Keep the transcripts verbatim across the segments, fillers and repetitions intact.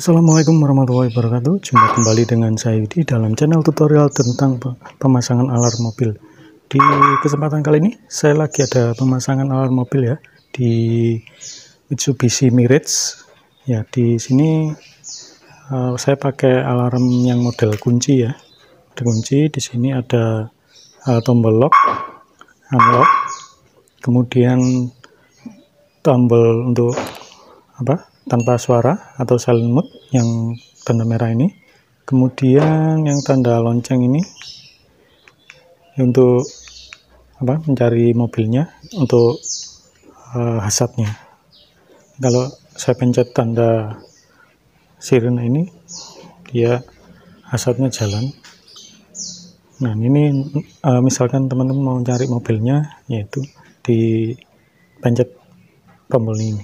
Assalamualaikum warahmatullahi wabarakatuh. Jumpa kembali dengan saya di dalam channel tutorial tentang pemasangan alarm mobil. Di kesempatan kali ini saya lagi ada pemasangan alarm mobil ya di Mitsubishi Mirage ya. Di sini uh, saya pakai alarm yang model kunci ya, ada kunci. Di sini ada uh, tombol lock, unlock, kemudian tombol untuk apa tanpa suara atau silent mode yang tanda merah ini, kemudian yang tanda lonceng ini untuk apa mencari mobilnya, untuk uh, hasapnya. Kalau saya pencet tanda sirena ini dia hasapnya jalan. Nah ini uh, misalkan teman-teman mau cari mobilnya, yaitu di pencet tombol ini.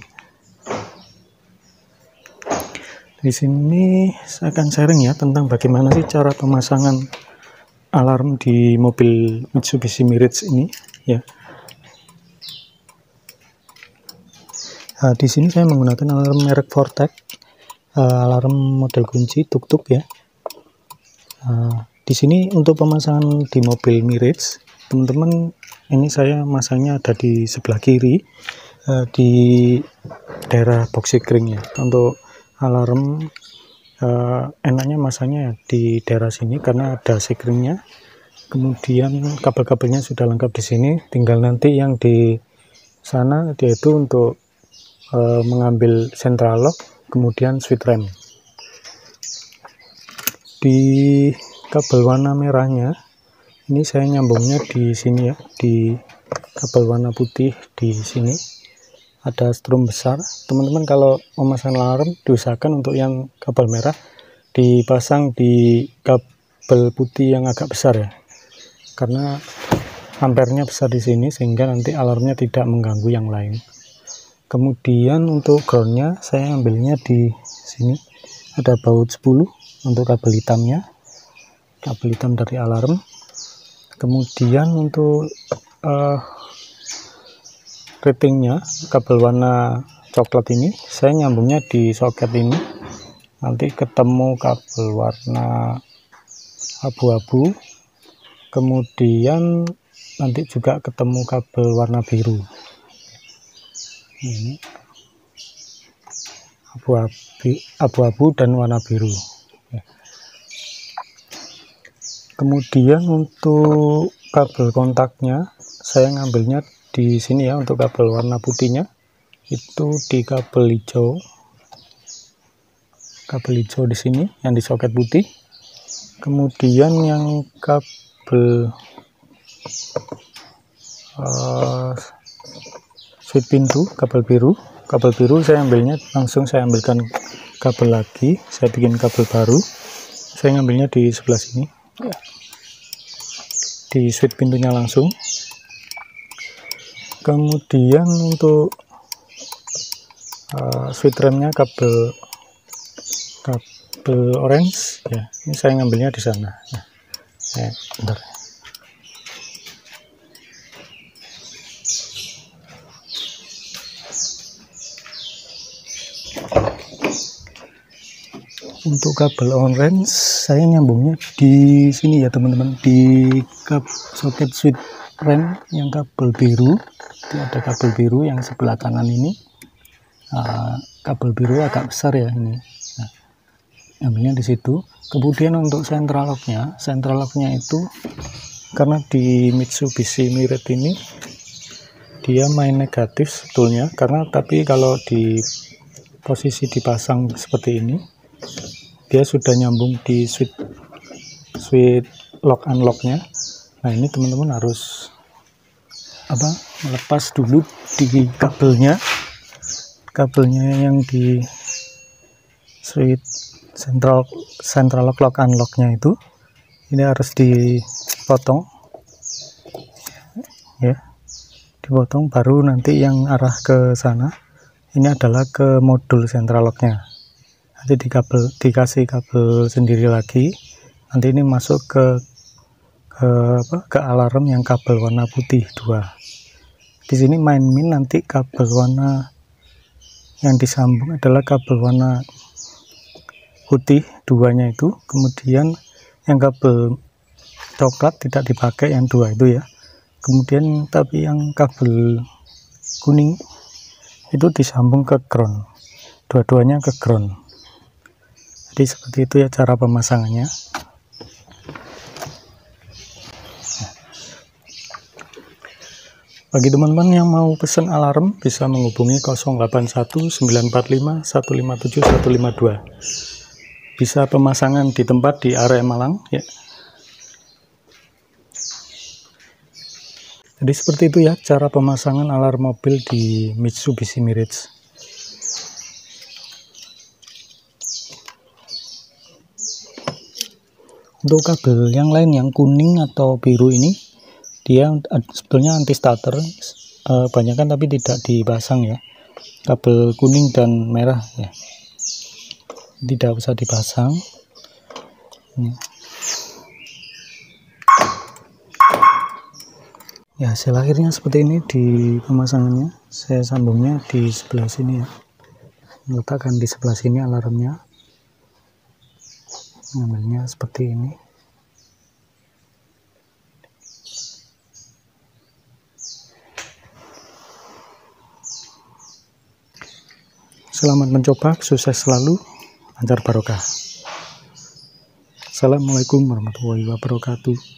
Di sini saya akan sharing ya tentang bagaimana sih cara pemasangan alarm di mobil Mitsubishi Mirage ini ya. Nah, di sini saya menggunakan alarm merek Fortech, uh, alarm model kunci tuk-tuk ya. Uh, di sini untuk pemasangan di mobil Mirage, teman-teman, ini saya masangnya ada di sebelah kiri, uh, di daerah box kering ya. Untuk alarm eh, enaknya masanya di daerah sini karena ada sekringnya, kemudian kabel-kabelnya sudah lengkap di sini, tinggal nanti yang di sana yaitu untuk eh, mengambil central lock kemudian switch rem. Di kabel warna merahnya ini saya nyambungnya di sini ya, di kabel warna putih di sini ada strum besar. Teman-teman kalau memasang alarm diusahakan untuk yang kabel merah dipasang di kabel putih yang agak besar ya, karena ampernya besar di sini sehingga nanti alarmnya tidak mengganggu yang lain. Kemudian untuk groundnya saya ambilnya di sini, ada baut sepuluh untuk kabel hitamnya, kabel hitam dari alarm. Kemudian untuk uh, ratingnya kabel warna coklat ini saya nyambungnya di soket ini, nanti ketemu kabel warna abu-abu, kemudian nanti juga ketemu kabel warna biru ini, abu-abu dan warna biru. Kemudian untuk kabel kontaknya saya ngambilnya di sini ya, untuk kabel warna putihnya itu di kabel hijau, kabel hijau di sini yang di soket putih. Kemudian yang kabel uh, switch pintu kabel biru, kabel biru saya ambilnya langsung, saya ambilkan kabel lagi, saya bikin kabel baru, saya ngambilnya di sebelah sini di switch pintunya langsung. Kemudian untuk uh, switch remnya kabel kabel orange ya, ini saya ngambilnya di sana ya. Eh, bentar. Untuk kabel orange saya nyambungnya di sini ya teman-teman, di soket switch rem yang kabel biru. Itu ada kabel biru yang sebelah kanan ini, uh, kabel biru agak besar ya ini. Nah, ambilnya di situ. Kemudian untuk central locknya, central locknya itu karena di Mitsubishi Mirage ini dia main negatif sebetulnya, karena tapi kalau di posisi dipasang seperti ini dia sudah nyambung di switch switch lock unlocknya. Nah ini teman-teman harus apa melepas dulu di kabelnya, kabelnya yang di switch central central lock, lock unlocknya itu ini harus dipotong ya, dipotong baru nanti yang arah ke sana ini adalah ke modul central locknya, nanti di kabel dikasih kabel sendiri lagi, nanti ini masuk ke ke, apa, ke alarm yang kabel warna putih dua. Di sini main-main nanti kabel warna yang disambung adalah kabel warna putih duanya itu, kemudian yang kabel coklat tidak dipakai yang dua itu ya, kemudian tapi yang kabel kuning itu disambung ke ground, dua-duanya ke ground. Jadi seperti itu ya cara pemasangannya. Bagi teman-teman yang mau pesan alarm bisa menghubungi nol delapan satu sembilan empat lima satu lima tujuh satu lima dua. Bisa pemasangan di tempat di area Malang ya. Jadi seperti itu ya cara pemasangan alarm mobil di Mitsubishi Mirage. Untuk kabel yang lain yang kuning atau biru ini dia sebetulnya anti starter, eh, banyak kan tapi tidak dipasang ya, kabel kuning dan merah ya tidak usah dipasang. Ya hasil akhirnya seperti ini di pemasangannya. Saya sambungnya di sebelah sini ya, letakkan di sebelah sini alarmnya, ngambilnya seperti ini. Selamat mencoba, sukses selalu, lancar barokah. Assalamualaikum warahmatullahi wabarakatuh.